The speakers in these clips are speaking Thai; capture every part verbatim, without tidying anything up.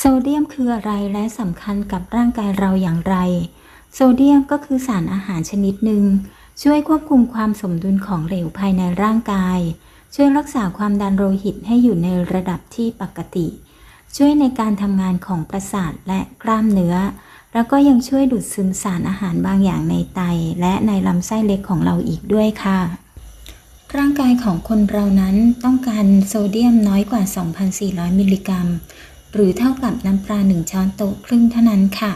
โซเดียมคืออะไรและสำคัญกับร่างกายเราอย่างไรโซเดียมก็คือสารอาหารชนิดหนึ่งช่วยควบคุมความสมดุลของเหลวภายในร่างกายช่วยรักษาความดันโลหิตให้อยู่ในระดับที่ปกติช่วยในการทำงานของประสาทและกล้ามเนื้อแล้วก็ยังช่วยดูดซึมสารอาหารบางอย่างในไตและในลำไส้เล็กของเราอีกด้วยค่ะร่างกายของคนเรานั้นต้องการโซเดียมน้อยกว่า สองพันสี่ร้อย มิลลิกรัมหรือเท่ากับน้ำปลาหนึ่งช้อนโต๊ะครึ่งเท่านั้นค่ะ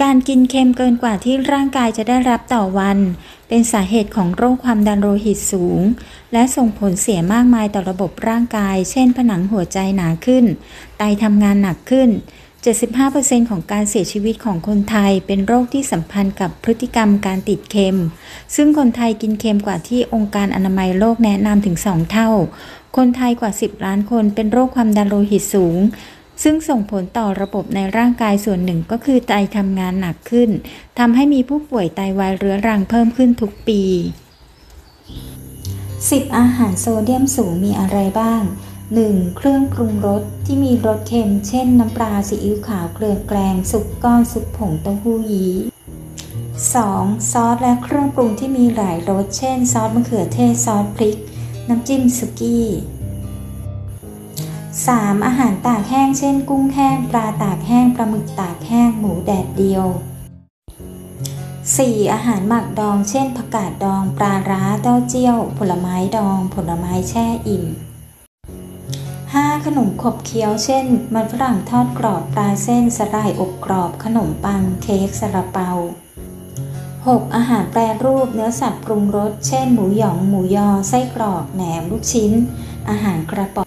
การกินเค็มเกินกว่าที่ร่างกายจะได้รับต่อวันเป็นสาเหตุของโรคความดันโลหิตสูงและส่งผลเสียมากมายต่อระบบร่างกายเช่นผนังหัวใจหนาขึ้นไตทำงานหนักขึ้น เจ็ดสิบห้าเปอร์เซ็นต์ ของการเสียชีวิตของคนไทยเป็นโรคที่สัมพันธ์กับพฤติกรรมการติดเค็มซึ่งคนไทยกินเค็มกว่าที่องค์การอนามัยโลกแนะนำถึงสองเท่าคนไทยกว่าสิบล้านคนเป็นโรคความดันโลหิตสูงซึ่งส่งผลต่อระบบในร่างกายส่วนหนึ่งก็คือไตทำงานหนักขึ้นทำให้มีผู้ป่วยไตวายเรื้อรังเพิ่มขึ้นทุกปีสิบอาหารโซเดียมสูงมีอะไรบ้าง หนึ่ง เครื่องปรุงรสที่มีรสเค็มเช่นน้ำปลาซีอิ๊วขาวเกลือแกลงซุปก้อนซุปผงเต้าหู้ยี้ สอง ซอสและเครื่องปรุงที่มีหลายรสเช่นซอสมะเขือเทศซอสพริกน้ำจิ้มสุกี้สาม อาหารตากแห้งเช่นกุ้งแห้งปลาตากแห้งปลาหมึกตากแห้งหมูแดดเดียว สี่ อาหารหมักดองเช่นผักกาดดองปลาร้าเต้าเจี้ยวผลไม้ดองผลไม้แช่อิ่ม ห้า ขนมขบเคี้ยวเช่นมันฝรั่งทอดกรอบปลาเส้นสลายอบกรอบขนมปังเค้กซาลาเปา หก อาหารแปรรูปเนื้อสัตว์ปรุงรสเช่นหมูหยองหมูยอไส้กรอกแหนมลูกชิ้นอาหารกระป๋อง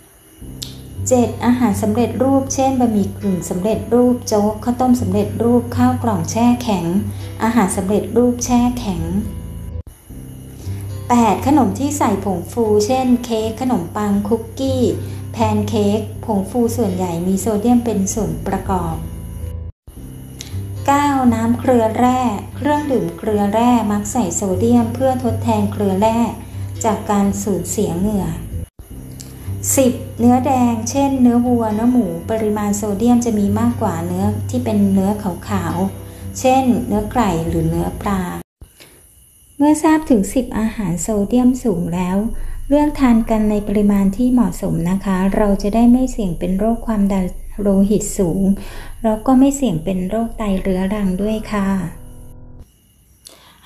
เจ็ด อาหารสำเร็จรูปเช่นบะหมี่กึ่งสำเร็จรูปโจ๊กข้าวต้มสำเร็จรูปข้าวกล่องแช่แข็งอาหารสำเร็จรูปแช่แข็ง แปด ขนมที่ใส่ผงฟูเช่นเค้กขนมปังคุกกี้แพนเค้กผงฟูส่วนใหญ่มีโซเดียมเป็นส่วนประกอบ เก้า น้ำเกลือแร่เครื่องดื่มเกลือแร่มักใส่โซเดียมเพื่อทดแทนเกลือแร่จากการสูญเสียเหงื่อสิบ เนื้อแดงเช่นเนื้อวัวเนื้อหมูปริมาณโซเดียมจะมีมากกว่าเนื้อที่เป็นเนื้อขาวๆเช่นเนื้อไก่หรือเนื้อปลาเมื่อทราบถึงสิบอาหารโซเดียมสูงแล้วเลือกทานกันในปริมาณที่เหมาะสมนะคะเราจะได้ไม่เสี่ยงเป็นโรคความดันโลหิตสูงแล้วก็ไม่เสี่ยงเป็นโรคไตเรื้อรังด้วยค่ะ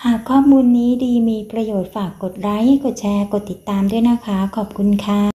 หากข้อมูลนี้ดีมีประโยชน์ฝากกดไลค์กดแชร์กดติดตามด้วยนะคะขอบคุณค่ะ